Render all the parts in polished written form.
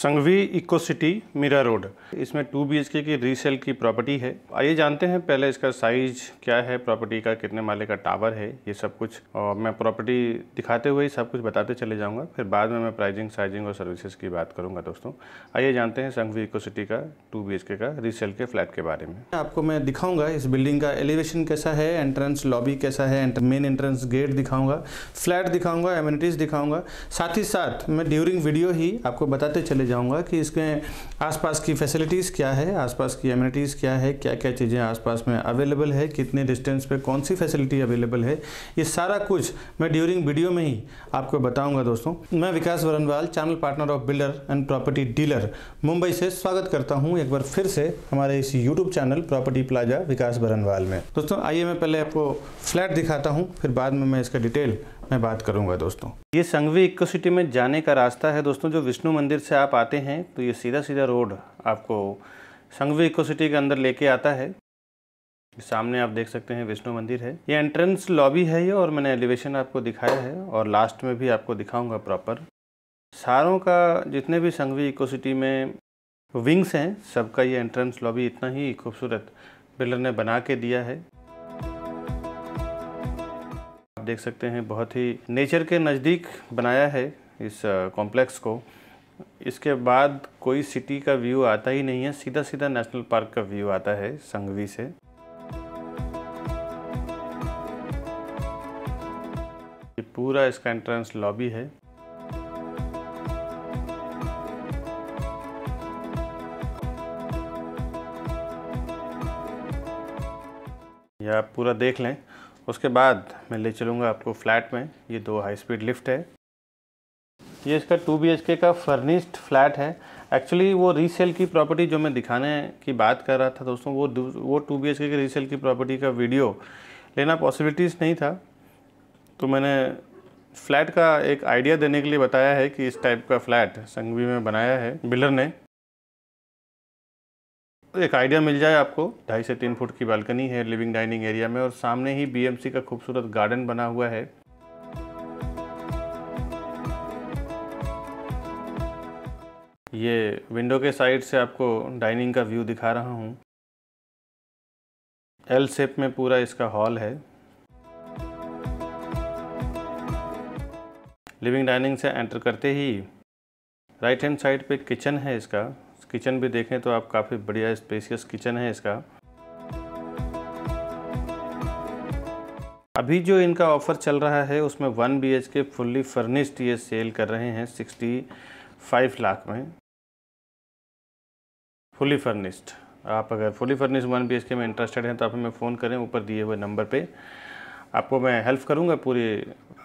Sanghvi Ecocity Mira Road, इसमें 2 BHK की resale की प्रॉपर्टी है। आइए जानते हैं पहले इसका साइज क्या है, प्रॉपर्टी का कितने माले का टावर है, ये सब कुछ। और मैं प्रॉपर्टी दिखाते हुए सब कुछ बताते चले जाऊंगा, फिर बाद में मैं प्राइजिंग, साइजिंग और सर्विसेज की बात करूंगा। दोस्तों आइए जानते हैं संघवी इकोसिटी का 2 BHK का रीसेल के फ्लैट के बारे में। आपको मैं दिखाऊंगा इस बिल्डिंग का एलिवेशन कैसा है, एंट्रेंस लॉबी कैसा है, मेन एंट्रेंस गेट दिखाऊंगा, फ्लैट दिखाऊंगा, एमिनिटीज दिखाऊंगा। साथ ही साथ मैं ड्यूरिंग वीडियो ही आपको बताते चले जाऊंगा कि इसके आसपास की फैसिलिटीज़ क्या है, आसपास की एमिनिटीज़ क्या है, क्या क्या चीज़ें आसपास में अवेलेबल है, कितने डिस्टेंस पे कौन सी फैसिलिटी अवेलेबल है, ये सारा कुछ मैं ड्यूरिंग वीडियो में ही आपको बताऊंगा। दोस्तों मैं Bikash Barnwal, channel partner of builder and property dealer, Mumbai से स्वागत करता हूँ एक बार फिर से हमारे इस YouTube channel property plaza Vikas Barnwal में। दोस्तों आइए मैं पहले आपको फ्लैट दिखाता हूँ, फिर बाद में मैं इसका डिटेल मैं बात करूंगा। दोस्तों ये संघवी इकोसिटी में जाने का रास्ता है। दोस्तों जो विष्णु मंदिर से आप आते हैं तो ये सीधा रोड आपको संघवी इकोसिटी के अंदर लेके आता है। सामने आप देख सकते हैं विष्णु मंदिर है, ये एंट्रेंस लॉबी है ये, और मैंने एलिवेशन आपको दिखाया है और लास्ट में भी आपको दिखाऊंगा प्रॉपर। सारों का जितने भी संघवी इकोसिटी में विंग्स हैं सबका ये एंट्रेंस लॉबी इतना ही खूबसूरत बिल्डर ने बना के दिया है। आप देख सकते हैं बहुत ही नेचर के नज़दीक बनाया है इस कॉम्प्लेक्स को। इसके बाद कोई सिटी का व्यू आता ही नहीं है, सीधा नेशनल पार्क का व्यू आता है संघवी से। ये पूरा इसका एंट्रेंस लॉबी है। यह आप पूरा देख लें, उसके बाद मैं ले चलूँगा आपको फ्लैट में। ये 2 हाई स्पीड लिफ्ट है। ये इसका 2 BHK का फर्निश्ड फ्लैट है। एक्चुअली वो रीसेल की प्रॉपर्टी जो मैं दिखाने की बात कर रहा था दोस्तों, वो 2 BHK के रीसेल की प्रॉपर्टी का वीडियो लेना पॉसिबिलिटीज़ नहीं था, तो मैंने फ्लैट का एक आइडिया देने के लिए बताया है कि इस टाइप का फ्लैट संघवी में बनाया है बिल्डर ने। एक आइडिया मिल जाए आपको। 2.5 से 3 फुट की बालकनी है लिविंग डाइनिंग एरिया में, और सामने ही बीएमसी का खूबसूरत गार्डन बना हुआ है। ये विंडो के साइड से आपको डाइनिंग का व्यू दिखा रहा हूँ। एल शेप में पूरा इसका हॉल है। लिविंग डाइनिंग से एंटर करते ही राइट हैंड साइड पे किचन है इसका। किचन भी देखें तो आप काफ़ी बढ़िया स्पेशियस किचन है इसका। अभी जो इनका ऑफ़र चल रहा है उसमें 1 BHK फुल्ली फर्निश्ड ये सेल कर रहे हैं 65 लाख में, फुली फर्निश्ड। आप अगर फुली फर्निश्ड 1 BHK में इंटरेस्टेड हैं तो आप हमें फ़ोन करें ऊपर दिए हुए नंबर पे। आपको मैं हेल्प करूंगा पूरी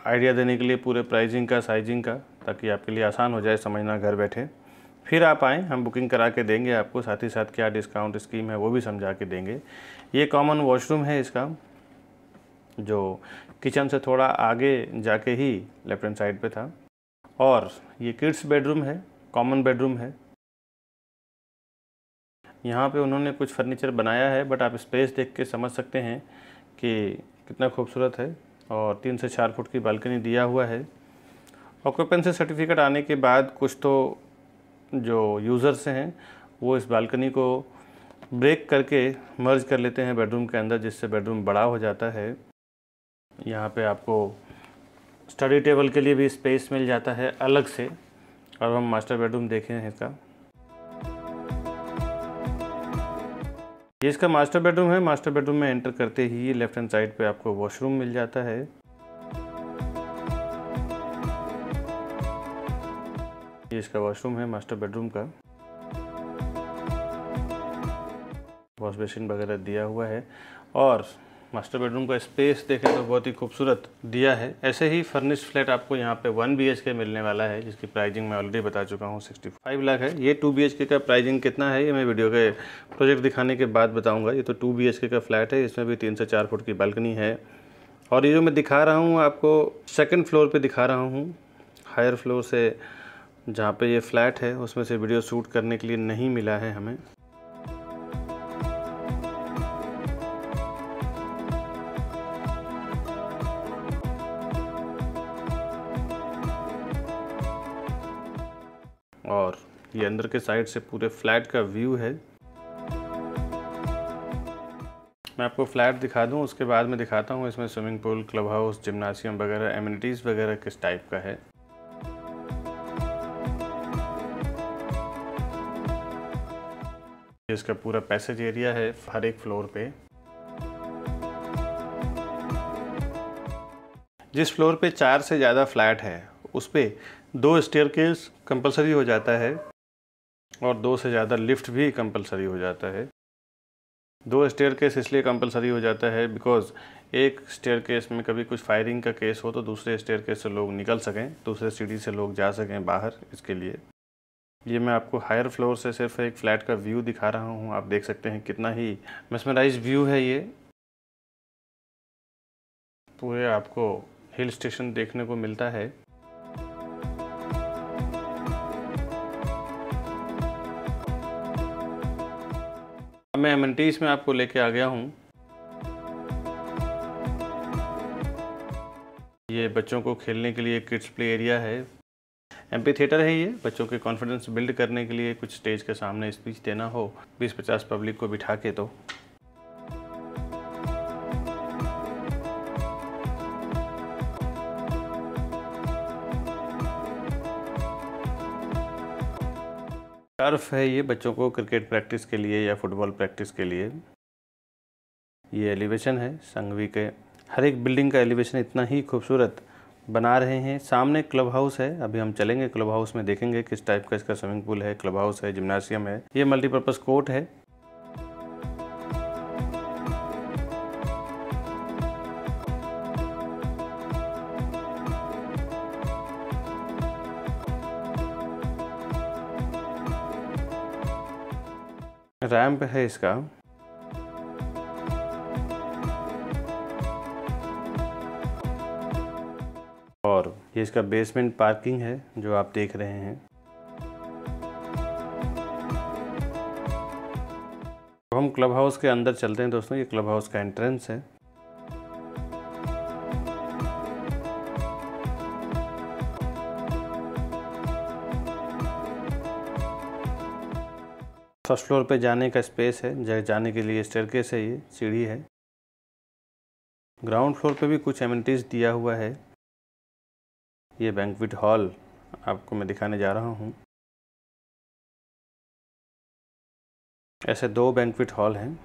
आइडिया देने के लिए, पूरे प्राइजिंग का, साइजिंग का, ताकि आपके लिए आसान हो जाए समझना घर बैठे। फिर आप आएँ, हम बुकिंग करा के देंगे आपको, साथ ही साथ क्या डिस्काउंट स्कीम है वो भी समझा के देंगे। ये कॉमन वॉशरूम है इसका, जो किचन से थोड़ा आगे जाके ही लेफ्ट हैंड साइड पे था। और ये किड्स बेडरूम है, कॉमन बेडरूम है। यहाँ पे उन्होंने कुछ फर्नीचर बनाया है, बट आप स्पेस देख के समझ सकते हैं कि कितना खूबसूरत है। और 3 से 4 फुट की बालकनी दिया हुआ है। ऑक्यूपेंसी सर्टिफिकेट आने के बाद कुछ तो जो यूज़र्स हैं वो इस बालकनी को ब्रेक करके मर्ज कर लेते हैं बेडरूम के अंदर, जिससे बेडरूम बड़ा हो जाता है। यहाँ पे आपको स्टडी टेबल के लिए भी स्पेस मिल जाता है अलग से। अब हम मास्टर बेडरूम देखे हैं इसका। ये इसका मास्टर बेडरूम है। मास्टर बेडरूम में एंटर करते ही लेफ्ट हैंड साइड पे आपको वॉशरूम मिल जाता है। ये इसका वॉशरूम है मास्टर बेडरूम का। वॉश बेसिन वगैरह दिया हुआ है, और मास्टर बेडरूम का स्पेस देखें तो बहुत ही खूबसूरत दिया है। ऐसे ही फर्निश्ड फ्लैट आपको यहाँ पे 1 BHK मिलने वाला है, जिसकी प्राइजिंग मैं ऑलरेडी बता चुका हूँ 65 लाख है। ये 2 BHK का प्राइजिंग कितना है ये मैं वीडियो के प्रोजेक्ट दिखाने के बाद बताऊँगा। ये तो 2 BHK का फ्लैट है, इसमें भी 3 से 4 फुट की बालकनी है। और ये जो मैं दिखा रहा हूँ आपको 2nd फ्लोर पर दिखा रहा हूँ, हायर फ्लोर से जहाँ पे ये फ्लैट है उसमें से वीडियो शूट करने के लिए नहीं मिला है हमें। और ये अंदर के साइड से पूरे फ्लैट का व्यू है। मैं आपको फ्लैट दिखा दूं, उसके बाद में दिखाता हूं इसमें swimming pool, club house, gymnasium वगैरह, एमिनिटीज़ वगैरह किस टाइप का है। इसका पूरा पैसेज एरिया है हर एक फ्लोर पे। जिस फ्लोर पे 4 से ज़्यादा फ्लैट है उस पे 2 स्टेयरकेस कंपलसरी हो जाता है और 2 से ज़्यादा लिफ्ट भी कंपलसरी हो जाता है। 2 स्टेयरकेस इसलिए कंपलसरी हो जाता है बिकॉज एक स्टेयरकेस में कभी कुछ फायरिंग का केस हो तो दूसरे स्टेयरकेस से लोग निकल सकें, दूसरे सीढ़ी से लोग जा सकें बाहर। इसके लिए ये मैं आपको हायर फ्लोर से सिर्फ एक फ़्लैट का व्यू दिखा रहा हूँ। आप देख सकते हैं कितना ही मेस्मराइज व्यू है। ये पूरे आपको हिल स्टेशन देखने को मिलता है। अब मैं एमिनिटीज में आपको लेके आ गया हूँ। ये बच्चों को खेलने के लिए किड्स प्ले एरिया है। एम्पी थिएटर है ये, बच्चों के कॉन्फिडेंस बिल्ड करने के लिए कुछ स्टेज के सामने स्पीच देना हो 20-50 पब्लिक को बिठा के। तो टर्फ है ये बच्चों को क्रिकेट प्रैक्टिस के लिए या फुटबॉल प्रैक्टिस के लिए। ये एलिवेशन है संघवी के, हर एक बिल्डिंग का एलिवेशन इतना ही खूबसूरत बना रहे हैं। सामने क्लब हाउस है, अभी हम चलेंगे क्लब हाउस में, देखेंगे किस टाइप का इसका स्विमिंग पूल है, क्लब हाउस है, जिम्नासियम है। ये मल्टीपर्पज़ कोर्ट है। रैंप है इसका। और ये इसका बेसमेंट पार्किंग है जो आप देख रहे हैं। अब हम क्लब हाउस के अंदर चलते हैं दोस्तों। ये क्लब हाउस का एंट्रेंस है। फर्स्ट फ्लोर पे जाने का स्पेस है, जहाँ जाने के लिए स्टेयरकेस है, ये सीढ़ी है। ग्राउंड फ्लोर पे भी कुछ एमिनिटीज़ दिया हुआ है। ये बैंक्वेट हॉल आपको मैं दिखाने जा रहा हूँ। ऐसे 2 बैंक्वेट हॉल हैं।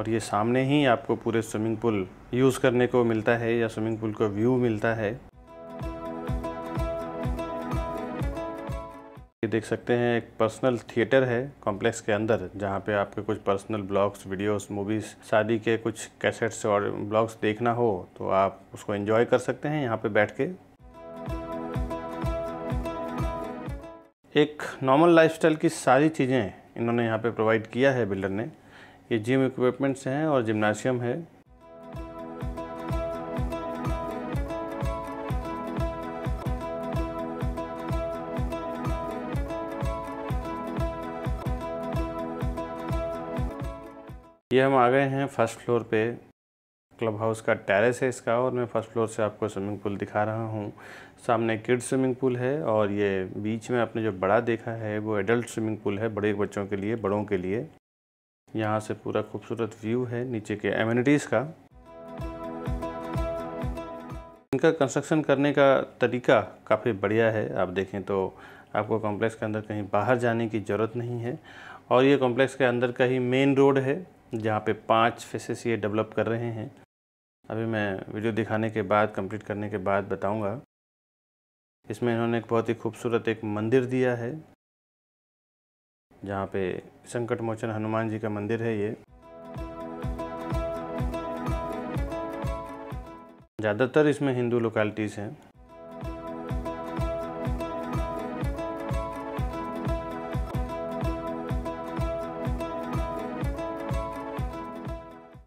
और ये सामने ही आपको पूरे स्विमिंग पूल यूज़ करने को मिलता है या स्विमिंग पूल का व्यू मिलता है। ये देख सकते हैं एक पर्सनल थिएटर है कॉम्प्लेक्स के अंदर, जहाँ पे आपके कुछ पर्सनल ब्लॉग्स, वीडियोस, मूवीज़, शादी के कुछ कैसेट्स और ब्लॉग्स देखना हो तो आप उसको एंजॉय कर सकते हैं यहाँ पे बैठ के। एक नॉर्मल लाइफस्टाइल की सारी चीज़ें इन्होंने यहाँ पे प्रोवाइड किया है बिल्डर ने। ये जिम इक्विपमेंट्स हैं और जिम्नाशियम है। ये हम आ गए हैं फर्स्ट फ्लोर पे। क्लब हाउस का टेरेस है इसका और मैं फर्स्ट फ्लोर से आपको स्विमिंग पूल दिखा रहा हूँ। सामने किड्स स्विमिंग पूल है और ये बीच में आपने जो बड़ा देखा है वो एडल्ट स्विमिंग पूल है, बड़े बच्चों के लिए, बड़ों के लिए। यहाँ से पूरा खूबसूरत व्यू है नीचे के एमिनिटीज़ का। इनका कंस्ट्रक्शन करने का तरीका काफ़ी बढ़िया है। आप देखें तो आपको कॉम्प्लेक्स के अंदर कहीं बाहर जाने की ज़रूरत नहीं है। और ये कॉम्प्लेक्स के अंदर का ही मेन रोड है जहाँ पे 5 फेसेस ये डेवलप कर रहे हैं। अभी मैं वीडियो दिखाने के बाद, कंप्लीट करने के बाद बताऊँगा। इसमें इन्होंने एक बहुत ही खूबसूरत एक मंदिर दिया है जहाँ पे संकट मोचन हनुमान जी का मंदिर है। ये ज़्यादातर इसमें हिंदू लोकेलिटीज़ हैं।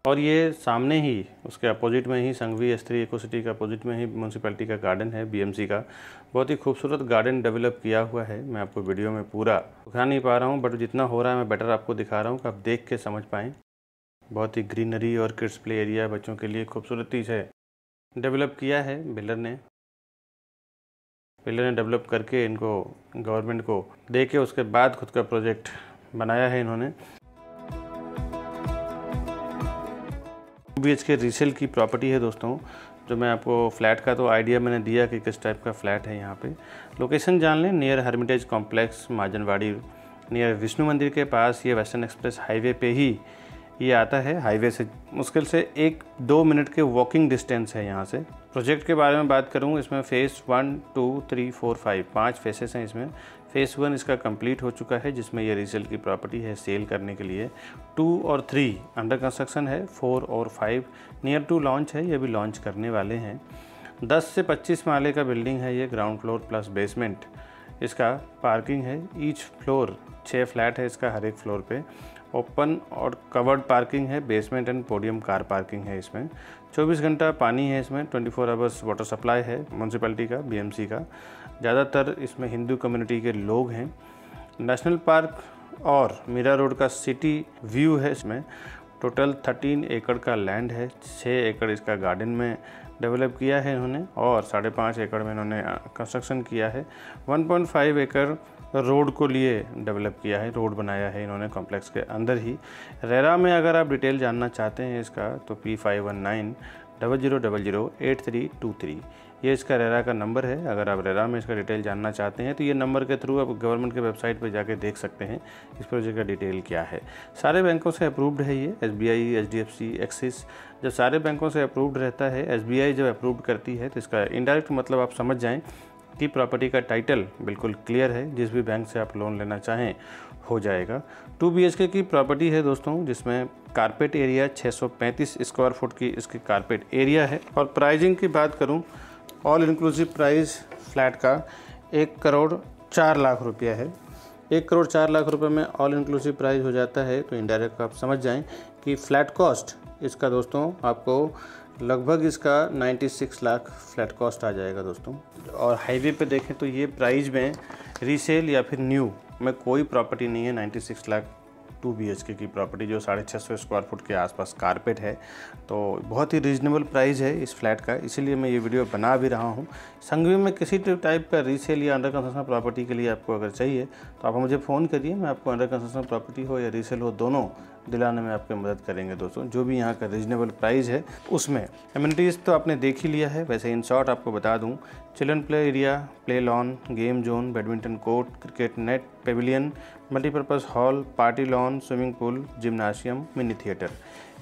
और ये सामने ही, उसके अपोजिट में ही, संघवी इकोसिटी के अपोजिट में ही म्यूनसिपैलिटी का गार्डन है, बीएमसी का। बहुत ही खूबसूरत गार्डन डेवलप किया हुआ है। मैं आपको वीडियो में पूरा दिखा नहीं पा रहा हूँ, बट जितना हो रहा है मैं बेटर आपको दिखा रहा हूँ कि आप देख के समझ पाएँ। बहुत ही ग्रीनरी और किड्स प्ले एरिया बच्चों के लिए खूबसूरती से डेवलप किया है बिल्डर ने डेवलप करके इनको गवर्नमेंट को दे के उसके बाद खुद का प्रोजेक्ट बनाया है इन्होंने। 2 BHK रीसेल की प्रॉपर्टी है दोस्तों, जो मैं आपको फ्लैट का तो आइडिया मैंने दिया कि किस टाइप का फ्लैट है। यहाँ पे लोकेशन जान लें, near Hermitage complex Majanwadi, near Vishnu मंदिर के पास। ये वेस्टर्न एक्सप्रेस हाईवे पे ही ये आता है। हाईवे से मुश्किल से 1-2 मिनट के वॉकिंग डिस्टेंस है यहाँ से। प्रोजेक्ट के बारे में बात करूँ, इसमें फेज़ 1, 2, 3, 4, 5 5 फेसेस हैं इसमें। फेज़ 1 इसका कंप्लीट हो चुका है, जिसमें यह रीसेल की प्रॉपर्टी है सेल करने के लिए। 2 और 3 अंडर कंस्ट्रक्शन है। 4 और 5 नियर टू लॉन्च है, ये भी लॉन्च करने वाले हैं। 10 से 25 माले का बिल्डिंग है ये, ग्राउंड फ्लोर प्लस बेसमेंट। इसका पार्किंग है, ईच फ्लोर 6 फ्लैट है इसका, हर एक फ्लोर पे ओपन और कवर्ड पार्किंग है। Basement and podium car parking है इसमें। 24 घंटा पानी है इसमें, 24 आवर्स वाटर सप्लाई है म्यूनसिपैलिटी का, बीएमसी का। ज़्यादातर इसमें हिंदू कम्युनिटी के लोग हैं। नेशनल पार्क और मीरा रोड का सिटी व्यू है इसमें। टोटल 13 एकड़ का लैंड है, 6 एकड़ इसका गार्डन में डेवलप किया है इन्होंने और 5.5 एकड़ में इन्होंने कंस्ट्रक्शन किया है। 1.5 एकड़ रोड को लिए डेवलप किया है, रोड बनाया है इन्होंने कॉम्प्लेक्स के अंदर ही। रेरा में अगर आप डिटेल जानना चाहते हैं इसका तो P51900008323 ये इसका रेरा का नंबर है। अगर आप रेरा में इसका डिटेल जानना चाहते हैं तो ये नंबर के थ्रू आप गवर्नमेंट के वेबसाइट पर जाके देख सकते हैं इस प्रोजेक्ट का डिटेल क्या है। सारे बैंकों से अप्रूव्ड है ये, SBI, HDFC, एक्सिस। जब सारे बैंकों से अप्रूव्ड रहता है, SBI जब अप्रूव्ड करती है तो इसका इनडायरेक्ट मतलब आप समझ जाएँ कि प्रॉपर्टी का टाइटल बिल्कुल क्लियर है, जिस भी बैंक से आप लोन लेना चाहें हो जाएगा। 2 BHK की प्रॉपर्टी है दोस्तों, जिसमें कारपेट एरिया 635 स्क्वायर फुट की इसकी कारपेट एरिया है। और प्राइजिंग की बात करूं, ऑल इंक्लूसिव प्राइस फ्लैट का 1,04,00,000 रुपया है। 1,04,00,000 रुपये में ऑल इंक्लूसिव प्राइस हो जाता है, तो इनडायरेक्ट आप समझ जाएँ कि फ्लैट कॉस्ट इसका दोस्तों आपको लगभग इसका 96 लाख फ्लैट कॉस्ट आ जाएगा दोस्तों। और हाईवे पे देखें तो ये प्राइस में रीसेल या फिर न्यू में कोई प्रॉपर्टी नहीं है। 96 लाख 2 BHK की प्रॉपर्टी, जो 650 स्क्वायर फुट के आसपास कारपेट है, तो बहुत ही रीजनेबल प्राइस है इस फ्लैट का, इसीलिए मैं ये वीडियो बना भी रहा हूँ। संघवी में किसी टाइप का रीसेल या अंडर कंस्ट्रक्शन प्रॉपर्टी के लिए आपको अगर चाहिए तो आप मुझे फ़ोन करिए, मैं आपको अंडर कंस्ट्रक्शन प्रॉपर्टी हो या रीसेल हो दोनों दिलाने में आपकी मदद करेंगे दोस्तों। जो भी यहाँ का रीजनेबल प्राइस है उसमें एमिनिटीज़ तो आपने देख ही लिया है। वैसे इन शॉर्ट आपको बता दूँ, children play area, play lawn, game zone, badminton court, cricket net, pavilion, multipurpose hall, party lawn, swimming pool, gymnasium, mini theatre,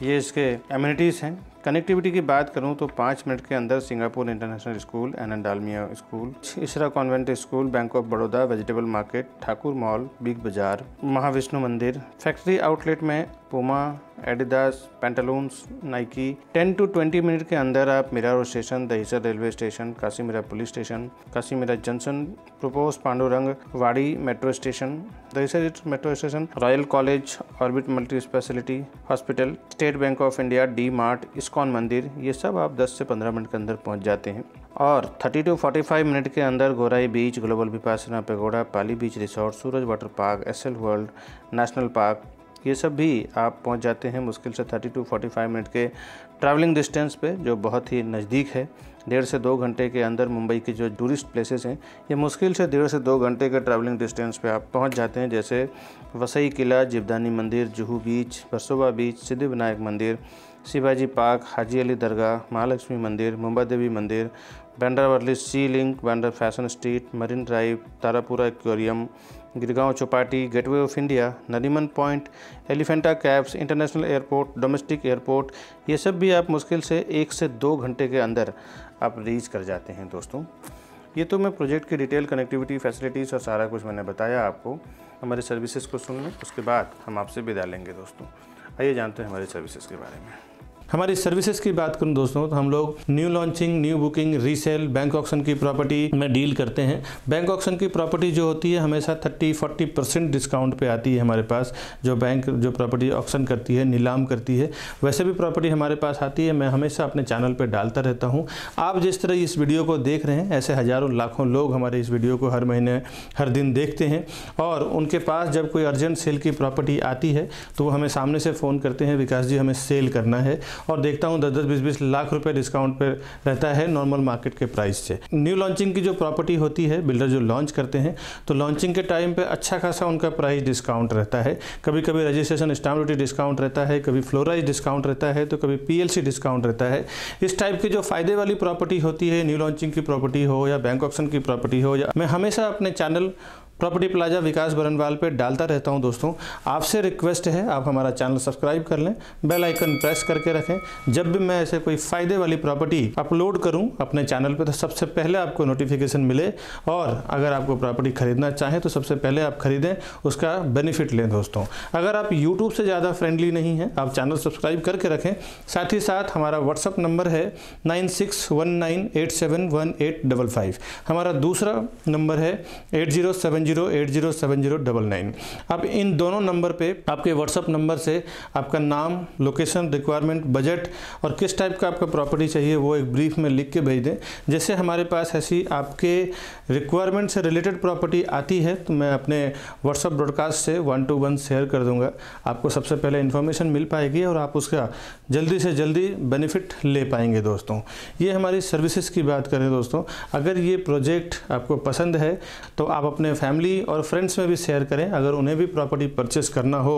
ये इसके एमिनिटीज़ हैं। कनेक्टिविटी की बात करूं तो 5 मिनट के अंदर Singapore international school, N Dalmia school, Isra convent school, bank of Baroda, vegetable market, Thakur mall, big बाजार, महाविष्णु मंदिर, फैक्ट्री आउटलेट में PUMA, Adidas, Pantaloons, Nike। 10 to 20 minute के अंदर आप Mira road station, Dahisar railway station, Kashimira police station, Kashimira junction, propose Pandurang Wadi metro station, Dahisar metro station, royal college, orbit multi speciality hospital, state bank of India, D mart, ISKCON मंदिर, ये सब आप 10 से 15 minute के अंदर पहुंच जाते हैं। और 30 टू 45 मिनट के अंदर Gorai beach, global Vipassana pagoda, Pali beach resort, Suraj water park, Essel world national park, ये सब भी आप पहुंच जाते हैं मुश्किल से 30 टू 45 मिनट के ट्रैवलिंग डिस्टेंस पे, जो बहुत ही नज़दीक है। 1.5 से 2 घंटे के अंदर मुंबई के जो टूरिस्ट प्लेसेस हैं, ये मुश्किल से 1.5 से 2 घंटे के ट्रैवलिंग डिस्टेंस पे आप पहुंच जाते हैं, जैसे वसई किला, जिबदानी मंदिर, जुहू बीच, बरसोबा बीच, सिद्धिविनायक मंदिर, शिवाजी पार्क, हाजी अली दरगाह, महालक्ष्मी मंदिर, मुंबा देवी मंदिर, Bandra Worli sea link, Bandra fashion street, marine drive, Tarapura aquarium, Girgaon Chowpatty, gateway of India, Nariman point, Elephanta caves, international airport, domestic airport, ये सब भी आप मुश्किल से 1 से 2 घंटे के अंदर आप रीच कर जाते हैं दोस्तों। ये तो मैं प्रोजेक्ट की डिटेल, कनेक्टिविटी, फैसिलिटीज़ और सारा कुछ मैंने बताया आपको। हमारे सर्विसेज को सुन लें, उसके बाद हम आपसे विदा लेंगे दोस्तों। आइए जानते हैं हमारे सर्विसेज के बारे में। हमारी सर्विसेज की बात करूँ दोस्तों तो हम लोग new launching, new booking, resale, bank auction की प्रॉपर्टी में डील करते हैं। बैंक ऑक्शन की प्रॉपर्टी जो होती है हमेशा 30-40% डिस्काउंट पे आती है हमारे पास। जो बैंक जो प्रॉपर्टी ऑक्शन करती है, नीलाम करती है, वैसे भी प्रॉपर्टी हमारे पास आती है। मैं हमेशा अपने चैनल पे डालता रहता हूँ। आप जिस तरह इस वीडियो को देख रहे हैं ऐसे हज़ारों लाखों लोग हमारे इस वीडियो को हर महीने हर दिन देखते हैं और उनके पास जब कोई अर्जेंट सेल की प्रॉपर्टी आती है तो वो हमें सामने से फ़ोन करते हैं, विकास जी हमें सेल करना है, और देखता हूँ 10-10, 20-20 लाख रुपये डिस्काउंट पर रहता है नॉर्मल मार्केट के प्राइस से। न्यू लॉन्चिंग की जो प्रॉपर्टी होती है, बिल्डर जो लॉन्च करते हैं तो लॉन्चिंग के टाइम पे अच्छा खासा उनका प्राइस डिस्काउंट रहता है। कभी कभी रजिस्ट्रेशन स्टाम्प ड्यूटी डिस्काउंट रहता है, कभी फ्लोराइज डिस्काउंट रहता है, तो कभी पीएलसी डिस्काउंट रहता है। इस टाइप की जो फायदे वाली प्रॉपर्टी होती है, न्यू लॉन्चिंग की प्रॉपर्टी हो या बैंक ऑक्शन की प्रॉपर्टी हो, या मैं हमेशा अपने channel property plaza Vikas Barnwal पे डालता रहता हूं। दोस्तों आपसे रिक्वेस्ट है, आप हमारा चैनल सब्सक्राइब कर लें, बेल आइकन प्रेस करके रखें। जब भी मैं ऐसे कोई फ़ायदे वाली प्रॉपर्टी अपलोड करूं अपने चैनल पे तो सबसे पहले आपको नोटिफिकेशन मिले, और अगर आपको प्रॉपर्टी खरीदना चाहें तो सबसे पहले आप खरीदें, उसका बेनिफिट लें। दोस्तों अगर आप यूट्यूब से ज़्यादा फ्रेंडली नहीं हैं, आप चैनल सब्सक्राइब करके रखें। साथ ही साथ हमारा व्हाट्सअप नंबर है 9619871855, हमारा दूसरा नंबर है 8070807099। अब इन दोनों नंबर पे आपके व्हाट्सअप नंबर से आपका नाम, लोकेशन, रिक्वायरमेंट, बजट और किस टाइप का आपका प्रॉपर्टी चाहिए वो एक ब्रीफ में लिख के भेज दें। जैसे हमारे पास ऐसी आपके रिक्वायरमेंट से रिलेटेड प्रॉपर्टी आती है तो मैं अपने व्हाट्सअप ब्रॉडकास्ट से 1-to-1 शेयर कर दूंगा। आपको सबसे पहले इन्फॉर्मेशन मिल पाएगी और आप उसका जल्दी से जल्दी बेनिफिट ले पाएंगे। दोस्तों ये हमारी सर्विसेज की बात करें दोस्तों, अगर ये प्रोजेक्ट आपको पसंद है तो आप अपने फैमिली और फ्रेंड्स में भी शेयर करें। अगर उन्हें भी प्रॉपर्टी परचेस करना हो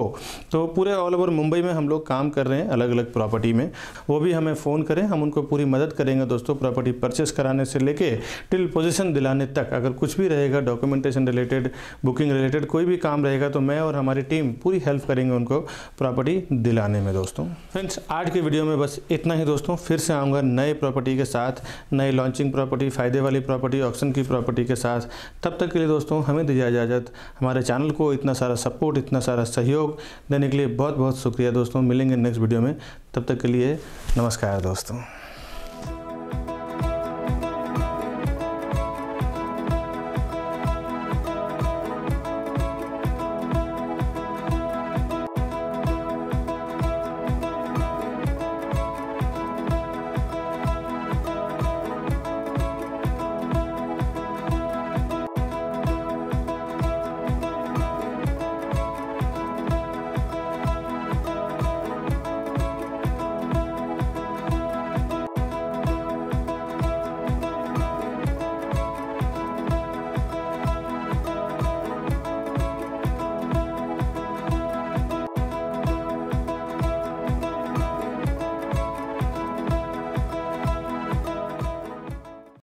तो पूरे ऑल ओवर मुंबई में हम लोग काम कर रहे हैं अलग अलग प्रॉपर्टी में, वो भी हमें फ़ोन करें, हम उनको पूरी मदद करेंगे। दोस्तों प्रॉपर्टी परचेस कराने से लेके टिल पोजीशन दिलाने तक अगर कुछ भी रहेगा, डॉक्यूमेंटेशन रिलेटेड, बुकिंग रिलेटेड कोई भी काम रहेगा तो मैं और हमारी टीम पूरी हेल्प करेंगे उनको प्रॉपर्टी दिलाने में। दोस्तों फ्रेंड्स आज की वीडियो में बस इतना ही। दोस्तों फिर से आऊँगा नए प्रॉपर्टी के साथ, नए लॉन्चिंग प्रॉपर्टी, फ़ायदे वाली प्रॉपर्टी, ऑक्शन की प्रॉपर्टी के साथ। तब तक के लिए दोस्तों हमें दीजिए इजाज़त। हमारे चैनल को इतना सारा सपोर्ट, इतना सारा सहयोग देने के लिए बहुत बहुत शुक्रिया दोस्तों। मिलेंगे नेक्स्ट वीडियो में, तब तक के लिए नमस्कार दोस्तों।